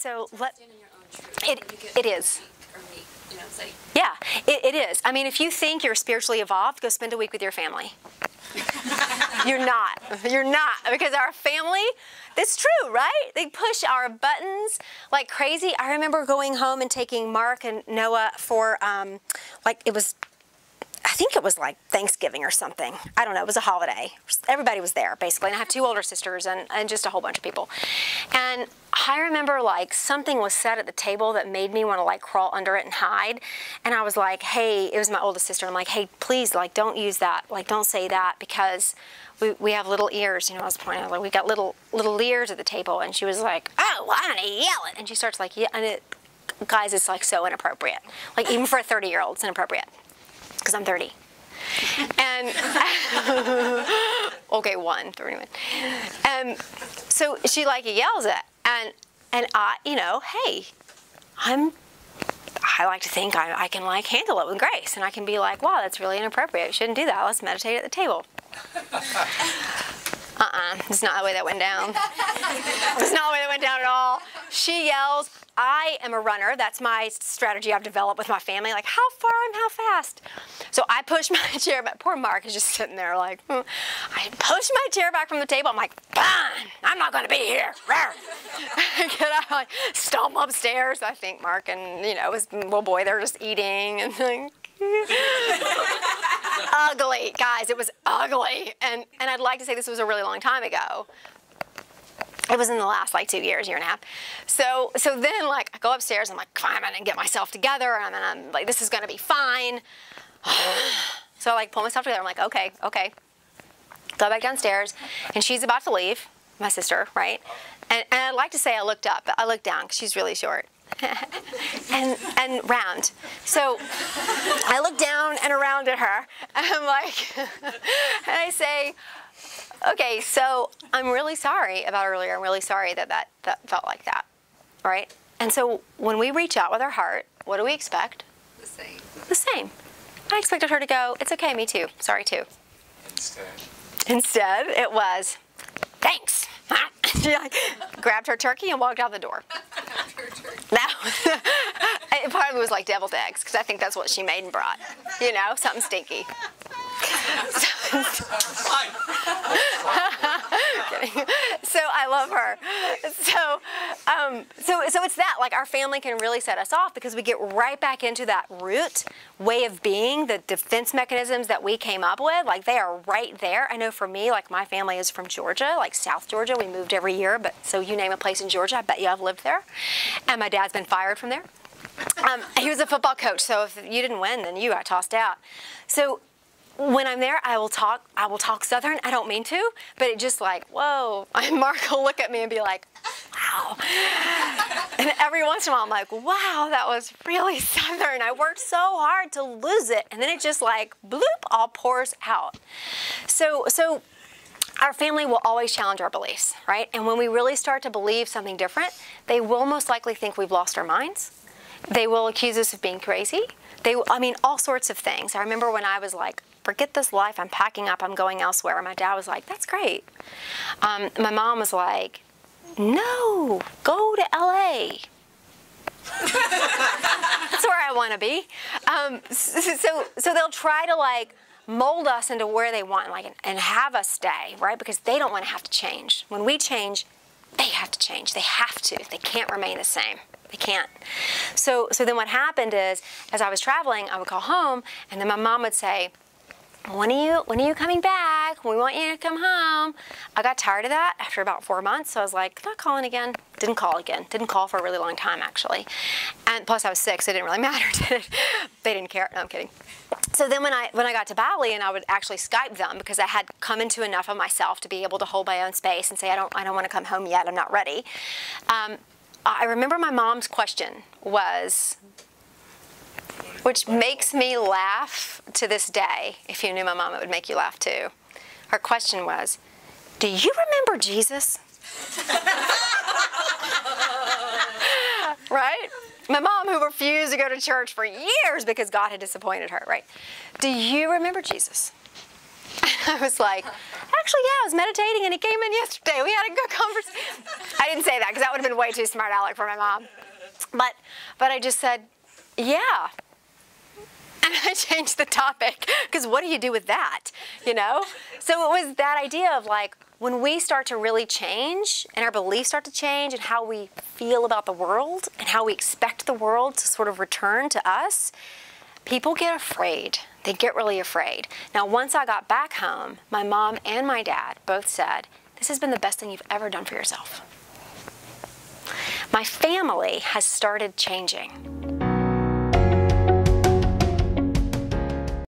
so let it is. Yeah, it is. I mean, if you think you're spiritually evolved, go spend a week with your family. You're not. You're not. Because our family, that's true, right? They push our buttons like crazy. I remember going home and taking Mark and Noah for, like, it was, I think it was like Thanksgiving or something. I don't know. It was a holiday. Everybody was there, basically. And I have two older sisters and just a whole bunch of people. And I remember, like, something was said at the table that made me want to, like, crawl under it and hide. And I was like, hey, it was my oldest sister. I'm like, hey, please, like, don't use that. Like, don't say that because we have little ears. You know, I was pointing out, like, we got little ears at the table. And she was like, oh, well, I'm going to yell it. And she starts, like, yeah. And it, guys, it's, like, so inappropriate. Like, even for a 30-year-old, it's inappropriate. Because I'm 30. And, okay, one, 31. So she, like, yells it. And I, you know, hey, I like to think I can, like, handle it with grace. And I can be like, wow, that's really inappropriate. You shouldn't do that. Let's meditate at the table. It's not the way that went down. It's not the way that went down at all. She yells. I am a runner. That's my strategy I've developed with my family, like how far and how fast. So I push my chair back. Poor Mark is just sitting there like, I push my chair back from the table. I'm like, fine, I'm not going to be here. I get out, like, stomp upstairs. I think Mark and, you know, his little boy, they're just eating and like, ugly, guys, it was ugly. And I'd like to say this was a really long time ago. It was in the last, like, 2 years, year and a half. So then, like, I go upstairs, I'm like, fine, I'm gonna get myself together, and I'm like, this is gonna be fine. So I, like, pull myself together, I'm like, okay. Go back downstairs, and she's about to leave, my sister, right? And I'd like to say I looked up, but I looked down, because she's really short. and round. So I look down and around at her, and I'm like, and I say, okay, so I'm really sorry about earlier. I'm really sorry that felt like that, right? And so when we reach out with our heart, what do we expect? The same. The same. I expected her to go, it's okay, me too, sorry too. Instead, it was, thanks. She, like, grabbed her turkey and walked out the door. It probably was like deviled eggs, because I think that's what she made and brought. You know, something stinky. So I love her. So it's that, like, our family can really set us off because we get right back into that root way of being, the defense mechanisms that we came up with, like, they are right there. I know for me, like, my family is from Georgia, like South Georgia. We moved every year, but so you name a place in Georgia, I bet you I've lived there. And my dad's been fired from there. He was a football coach, so if you didn't win, then you got tossed out. So when I'm there, I will talk Southern. I don't mean to, but it just, like, whoa. And Mark will look at me and be like, wow. And every once in a while, I'm like, wow, that was really Southern. I worked so hard to lose it. And then it just, like, bloop, all pours out. So our family will always challenge our beliefs, right? And when we really start to believe something different, they will most likely think we've lost our minds. They will accuse us of being crazy. I mean, all sorts of things. I remember when I was like, forget this life, I'm packing up, I'm going elsewhere. And my dad was like, that's great. My mom was like, no, go to LA. That's where I want to be. So they'll try to, like, mold us into where they want, like, and have us stay, right? Because they don't want to have to change. When we change, they have to change. They have to. They can't remain the same. They can't. So then what happened is, as I was traveling, I would call home, and then my mom would say, when are you coming back? We want you to come home. I got tired of that after about 4 months, so I was like, not calling again. Didn't call again. Didn't call for a really long time, actually. And plus, I was sick, so it didn't really matter, did it? They didn't care. No, I'm kidding. So then when I got to Bali, and I would actually Skype them because I had come into enough of myself to be able to hold my own space and say, I don't want to come home yet. I'm not ready. I remember my mom's question was, which makes me laugh to this day. If you knew my mom, it would make you laugh too. Her question was, do you remember Jesus? Right? My mom, who refused to go to church for years because God had disappointed her, right? Do you remember Jesus? I was like, actually, yeah, I was meditating and he came in yesterday. We had a good conversation. I didn't say that because that would have been way too smart aleck for my mom. But I just said, yeah. And I changed the topic because what do you do with that, you know? So it was that idea of like, when we start to really change and our beliefs start to change and how we feel about the world and how we expect the world to sort of return to us, people get afraid. They get really afraid. Now, once I got back home, my mom and my dad both said, this has been the best thing you've ever done for yourself. My family has started changing.